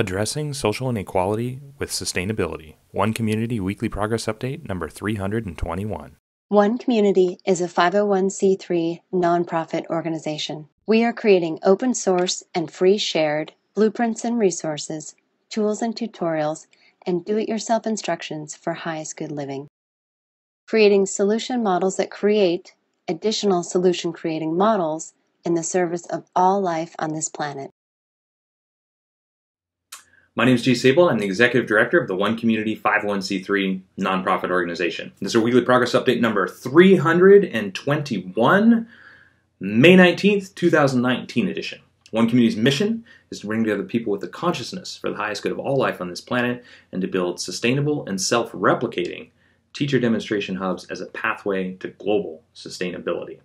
Addressing Social Inequality with Sustainability, One Community Weekly Progress Update number 321. One Community is a 501c3 nonprofit organization. We are creating open source and free shared blueprints and resources, tools and tutorials, and do-it-yourself instructions for highest good living. Creating solution models that create additional solution-creating models in the service of all life on this planet. My name is G. Sable. I'm the Executive Director of the One Community 501c3 nonprofit organization. This is our weekly progress update number 321, May 19th, 2019 edition. One Community's mission is to bring together people with a consciousness for the highest good of all life on this planet and to build sustainable and self-replicating teacher demonstration hubs as a pathway to global sustainability.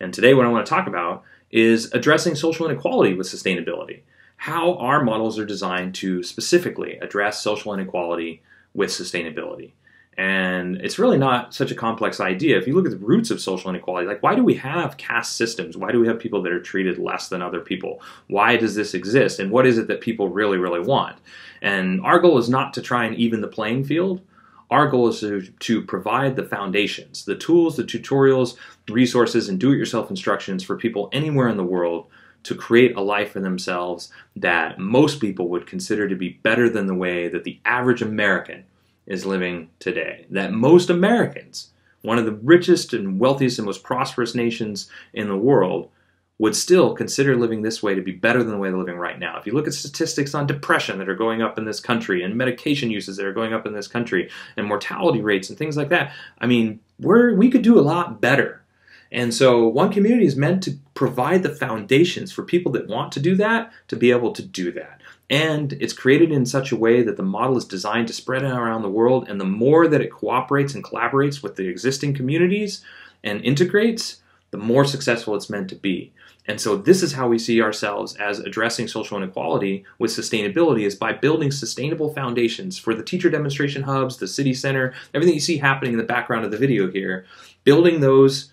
And today what I want to talk about is addressing social inequality with sustainability. How our models are designed to specifically address social inequality with sustainability. And it's really not such a complex idea. If you look at the roots of social inequality, like why do we have caste systems? Why do we have people that are treated less than other people? Why does this exist? And what is it that people really, really want? And our goal is not to try and even the playing field. Our goal is to provide the foundations, the tools, the tutorials, resources, and do-it-yourself instructions for people anywhere in the world to create a life for themselves that most people would consider to be better than the way that the average American is living today. That most Americans, one of the richest and wealthiest and most prosperous nations in the world, would still consider living this way to be better than the way they're living right now. If you look at statistics on depression that are going up in this country and medication uses that are going up in this country and mortality rates and things like that, I mean, we could do a lot better. And so One Community is meant to provide the foundations for people that want to do that to be able to do that. And it's created in such a way that the model is designed to spread around the world, and the more that it cooperates and collaborates with the existing communities and integrates, the more successful it's meant to be. And so this is how we see ourselves as addressing social inequality with sustainability, is by building sustainable foundations for the teacher demonstration hubs, the city center, everything you see happening in the background of the video here, building those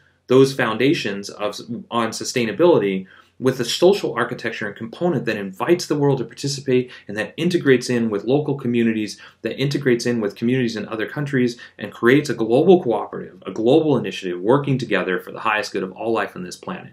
foundations on sustainability with a social architecture and component that invites the world to participate and that integrates in with local communities, that integrates in with communities in other countries, and creates a global cooperative, a global initiative working together for the highest good of all life on this planet.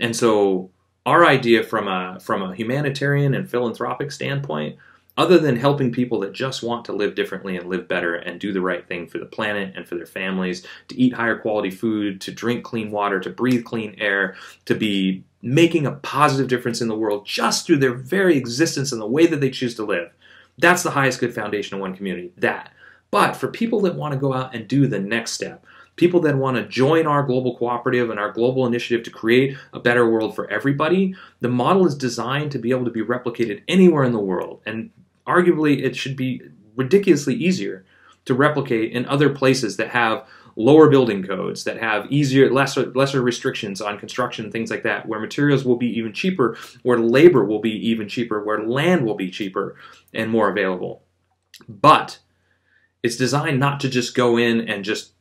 And so our idea from a humanitarian and philanthropic standpoint, other than helping people that just want to live differently and live better and do the right thing for the planet and for their families, to eat higher quality food, to drink clean water, to breathe clean air, to be making a positive difference in the world just through their very existence and the way that they choose to live. That's the highest good foundation of One Community, that. But for people that want to go out and do the next step, people that want to join our global cooperative and our global initiative to create a better world for everybody, the model is designed to be able to be replicated anywhere in the world. And arguably, it should be ridiculously easier to replicate in other places that have lower building codes, that have lesser restrictions on construction, things like that, where materials will be even cheaper, where labor will be even cheaper, where land will be cheaper and more available. But it's designed not to just go in and just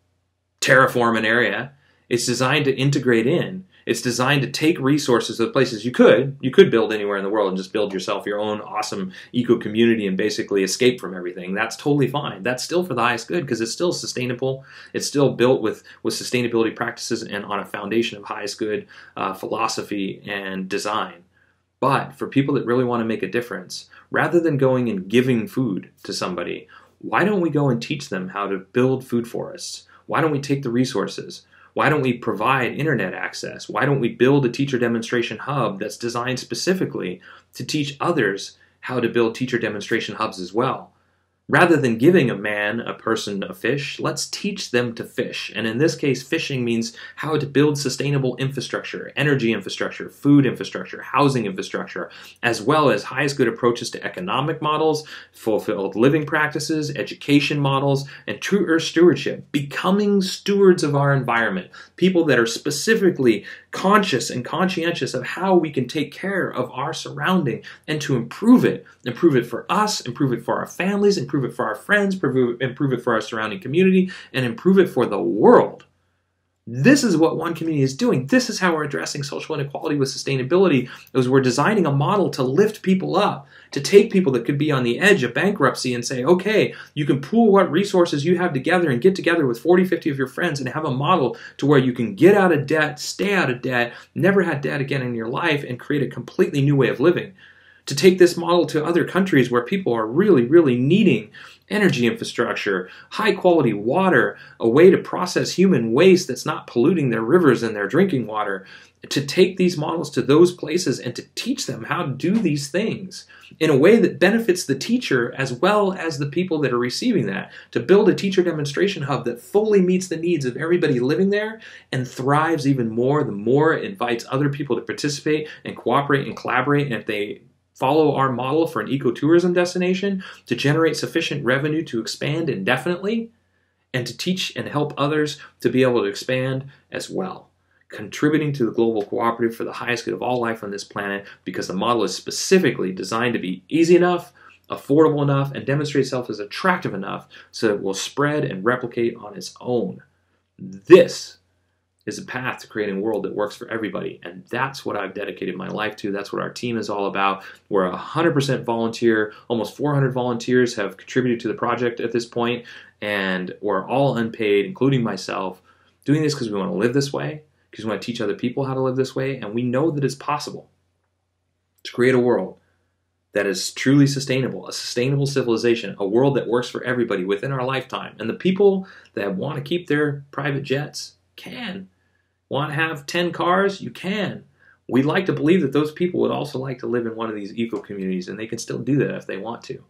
terraform an area. It's designed to integrate in. It's designed to take resources to the places you could build anywhere in the world and just build yourself your own awesome eco-community and basically escape from everything. That's totally fine. That's still for the highest good because it's still sustainable. It's still built with sustainability practices and on a foundation of highest good philosophy and design. But for people that really want to make a difference, rather than going and giving food to somebody, why don't we go and teach them how to build food forests? Why don't we take the resources? Why don't we provide internet access? Why don't we build a teacher demonstration hub that's designed specifically to teach others how to build teacher demonstration hubs as well? Rather than giving a man, a person, a fish, let's teach them to fish. And in this case, fishing means how to build sustainable infrastructure, energy infrastructure, food infrastructure, housing infrastructure, as well as highest good approaches to economic models, fulfilled living practices, education models, and true earth stewardship, becoming stewards of our environment, people that are specifically conscious and conscientious of how we can take care of our surrounding and to improve it for us, improve it for our families, improve it for our friends, improve it for our surrounding community, and improve it for the world. This is what One Community is doing. This is how we're addressing social inequality with sustainability, is we're designing a model to lift people up, to take people that could be on the edge of bankruptcy and say, okay, you can pool what resources you have together and get together with 40, 50 of your friends and have a model to where you can get out of debt, stay out of debt, never have debt again in your life, and create a completely new way of living. To take this model to other countries where people are really, really needing energy infrastructure, high-quality water, a way to process human waste that's not polluting their rivers and their drinking water, to take these models to those places and to teach them how to do these things in a way that benefits the teacher as well as the people that are receiving that, to build a teacher demonstration hub that fully meets the needs of everybody living there and thrives even more the more it invites other people to participate and cooperate and collaborate, and if they follow our model for an ecotourism destination, to generate sufficient revenue to expand indefinitely, and to teach and help others to be able to expand as well, contributing to the global cooperative for the highest good of all life on this planet, because the model is specifically designed to be easy enough, affordable enough, and demonstrate itself as attractive enough so that it will spread and replicate on its own. This is a path to creating a world that works for everybody. And that's what I've dedicated my life to. That's what our team is all about. We're 100% volunteer. Almost 400 volunteers have contributed to the project at this point. And we're all unpaid, including myself, doing this because we want to live this way, because we want to teach other people how to live this way. And we know that it's possible to create a world that is truly sustainable, a sustainable civilization, a world that works for everybody within our lifetime. And the people that want to keep their private jets can. Want to have 10 cars? You can. We'd like to believe that those people would also like to live in one of these eco-communities, and they can still do that if they want to.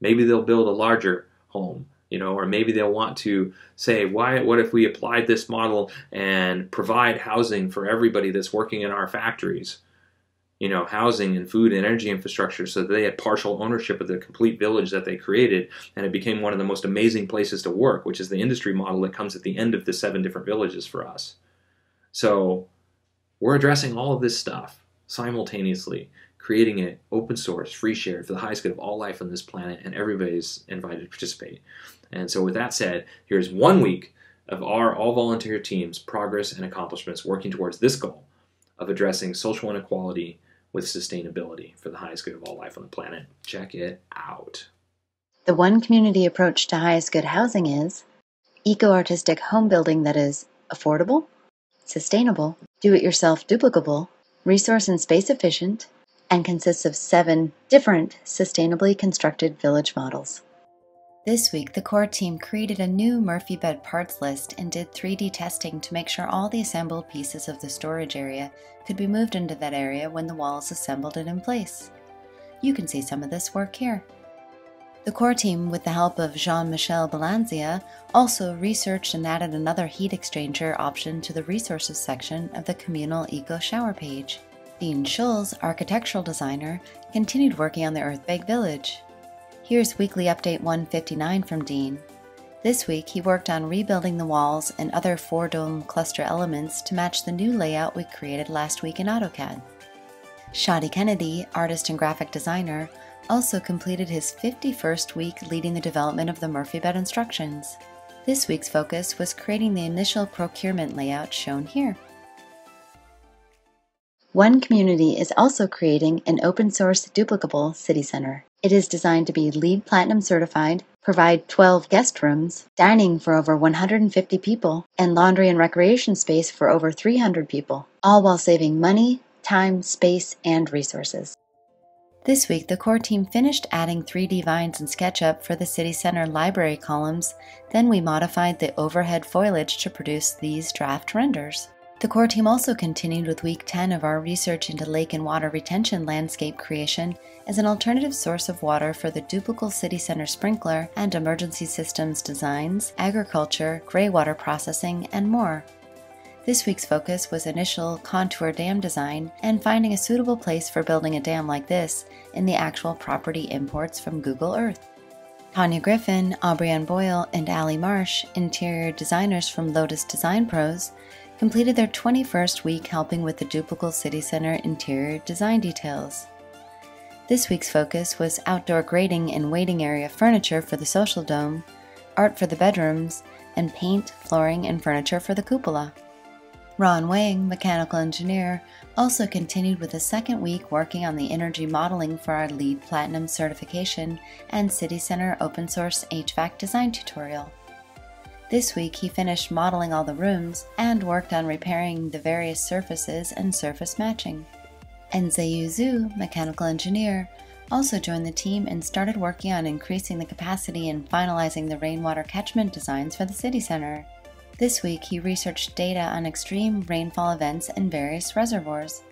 Maybe they'll build a larger home, you know, or maybe they'll want to say, why, what if we applied this model and provide housing for everybody that's working in our factories? You know, housing and food and energy infrastructure, so that they had partial ownership of the complete village that they created, and it became one of the most amazing places to work, which is the industry model that comes at the end of the 7 different villages for us. So we're addressing all of this stuff simultaneously, creating it open source, free shared for the highest good of all life on this planet, and everybody's invited to participate. And so with that said, here's 1 week of our all-volunteer team's progress and accomplishments working towards this goal of addressing social inequality with sustainability for the highest good of all life on the planet. Check it out. The One Community approach to highest good housing is eco-artistic home building that is affordable, sustainable, do-it-yourself duplicable, resource and space efficient, and consists of 7 different sustainably constructed village models. This week, the core team created a new Murphy bed parts list and did 3D testing to make sure all the assembled pieces of the storage area could be moved into that area when the wall is assembled and in place. You can see some of this work here. The core team, with the help of Jean-Michel Balanzia, also researched and added another heat exchanger option to the resources section of the communal eco shower page. Dean Schulz, architectural designer, continued working on the Earthbag Village. Here's weekly update 159 from Dean. This week, he worked on rebuilding the walls and other 4-dome cluster elements to match the new layout we created last week in AutoCAD. Shadi Kennedy, artist and graphic designer, also completed his 51st week leading the development of the Murphy bed instructions. This week's focus was creating the initial procurement layout shown here. One Community is also creating an open-source duplicable city center. It is designed to be LEED Platinum certified, provide 12 guest rooms, dining for over 150 people, and laundry and recreation space for over 300 people, all while saving money, time, space, and resources. This week, the core team finished adding 3D vines in SketchUp for the city center library columns, then we modified the overhead foliage to produce these draft renders. The core team also continued with week 10 of our research into lake and water retention landscape creation as an alternative source of water for the Duplicable City Center sprinkler and emergency systems designs, agriculture, greywater processing, and more. This week's focus was initial contour dam design and finding a suitable place for building a dam like this in the actual property imports from Google Earth. Tanya Griffin, Aubrey Ann Boyle, and Allie Marsh, interior designers from Lotus Design Pros, completed their 21st week helping with the Duplicable City Center interior design details. This week's focus was outdoor grading and waiting area furniture for the social dome, art for the bedrooms, and paint, flooring, and furniture for the cupola. Ron Wang, mechanical engineer, also continued with a second week working on the energy modeling for our LEED Platinum certification and City Center open source HVAC design tutorial. This week he finished modeling all the rooms and worked on repairing the various surfaces and surface matching. And Zeyu Zhu, mechanical engineer, also joined the team and started working on increasing the capacity and finalizing the rainwater catchment designs for the city center. This week he researched data on extreme rainfall events in various reservoirs.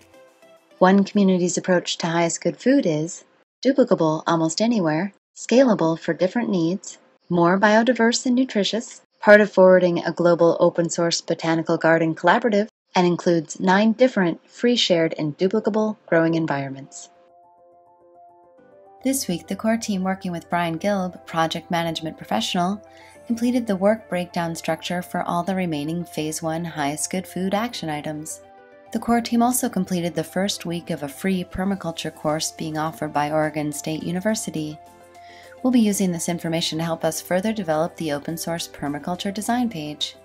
One Community's approach to highest good food is duplicable almost anywhere, scalable for different needs, more biodiverse and nutritious, part of forwarding a global open-source botanical garden collaborative, and includes 9 different free, shared, and duplicable growing environments. This week, the core team working with Brian Gilb, project management professional, completed the work breakdown structure for all the remaining Phase 1 Highest Good Food action items. The core team also completed the first week of a free permaculture course being offered by Oregon State University. We'll be using this information to help us further develop the open source permaculture design page.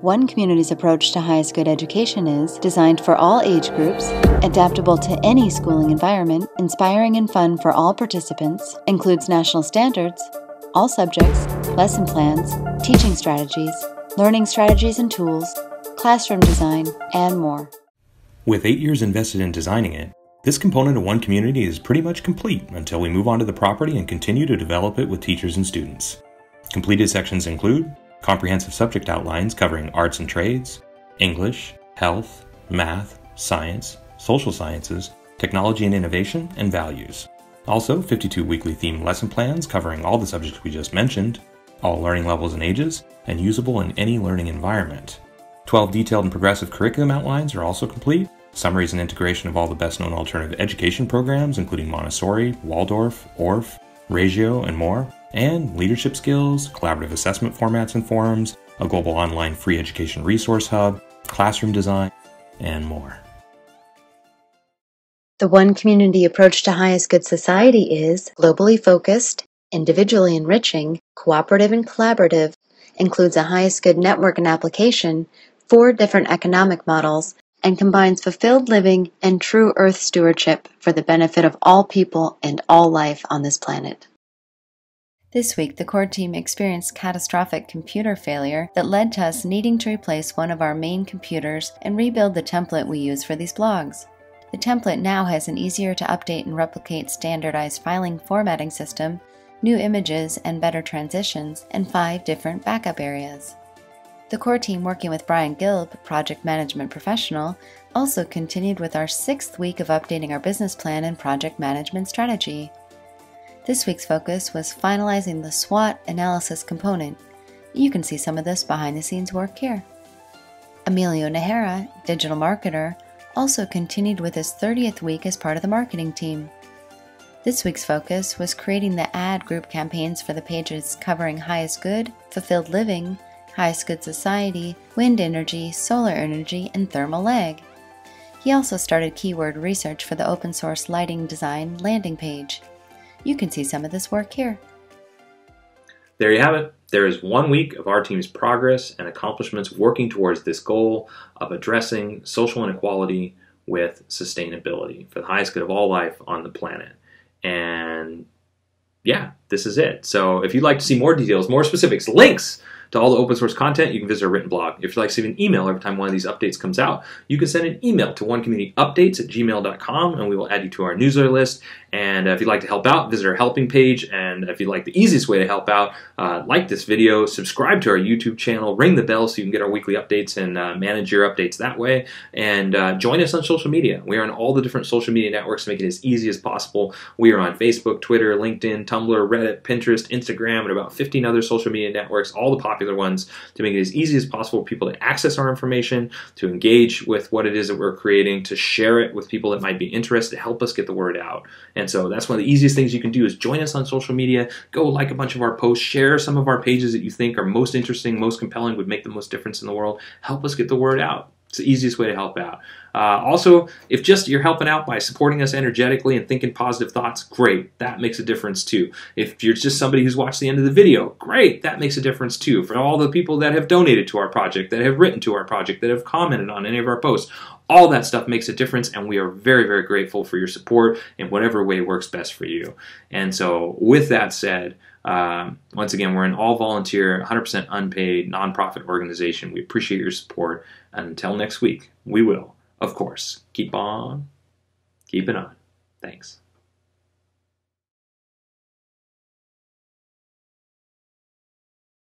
One Community's approach to highest good education is designed for all age groups, adaptable to any schooling environment, inspiring and fun for all participants, includes national standards, all subjects, lesson plans, teaching strategies, learning strategies and tools, classroom design, and more. With 8 years invested in designing it, this component of One Community is pretty much complete until we move on to the property and continue to develop it with teachers and students. Completed sections include comprehensive subject outlines covering arts and trades, English, health, math, science, social sciences, technology and innovation, and values. Also, 52 weekly themed lesson plans covering all the subjects we just mentioned, all learning levels and ages, and usable in any learning environment. 12 detailed and progressive curriculum outlines are also complete. Summaries and integration of all the best-known alternative education programs, including Montessori, Waldorf, Orf, Reggio, and more, and leadership skills, collaborative assessment formats and forums, a global online free education resource hub, classroom design, and more. The One Community approach to highest good society is globally focused, individually enriching, cooperative and collaborative, includes a highest good network and application, 4 different economic models, and combines fulfilled living and true earth stewardship for the benefit of all people and all life on this planet. This week, the core team experienced catastrophic computer failure that led to us needing to replace one of our main computers and rebuild the template we use for these blogs. The template now has an easier to update and replicate standardized filing formatting system, new images and better transitions, and 5 different backup areas. The core team working with Brian Gilb, project management professional, also continued with our 6th week of updating our business plan and project management strategy. This week's focus was finalizing the SWOT analysis component. You can see some of this behind the scenes work here. Emilio Nehera, digital marketer, also continued with his 30th week as part of the marketing team. This week's focus was creating the ad group campaigns for the pages covering highest good, fulfilled living, highest good society, wind energy, solar energy, and thermal ag. He also started keyword research for the open source lighting design landing page. You can see some of this work here. There you have it. There is 1 week of our team's progress and accomplishments working towards this goal of addressing social inequality with sustainability for the highest good of all life on the planet. And yeah, this is it. So if you'd like to see more details, more specifics, links to all the open source content, you can visit our written blog. If you'd like to receive an email every time one of these updates comes out, you can send an email to onecommunityupdates@gmail.com and we will add you to our newsletter list. And if you'd like to help out, visit our helping page. And if you'd like the easiest way to help out, like this video, subscribe to our YouTube channel, ring the bell so you can get our weekly updates and manage your updates that way. And join us on social media. We are on all the different social media networks to make it as easy as possible. We are on Facebook, Twitter, LinkedIn, Tumblr, Reddit, Pinterest, Instagram, and about 15 other social media networks, all the popular ones, to make it as easy as possible for people to access our information, to engage with what it is that we're creating, to share it with people that might be interested, to help us get the word out. And so that's one of the easiest things you can do is join us on social media, go like a bunch of our posts, share some of our pages that you think are most interesting, most compelling, would make the most difference in the world, help us get the word out. It's the easiest way to help out. Also, if just you're helping out by supporting us energetically and thinking positive thoughts, great, that makes a difference too. If you're just somebody who's watched the end of the video, great, that makes a difference too. For all the people that have donated to our project, that have written to our project, that have commented on any of our posts, all that stuff makes a difference, and we are very, very grateful for your support in whatever way works best for you. And so with that said, once again, we're an all-volunteer, 100% unpaid, nonprofit organization. We appreciate your support. And until next week, we will, of course, keep on keeping on. Thanks.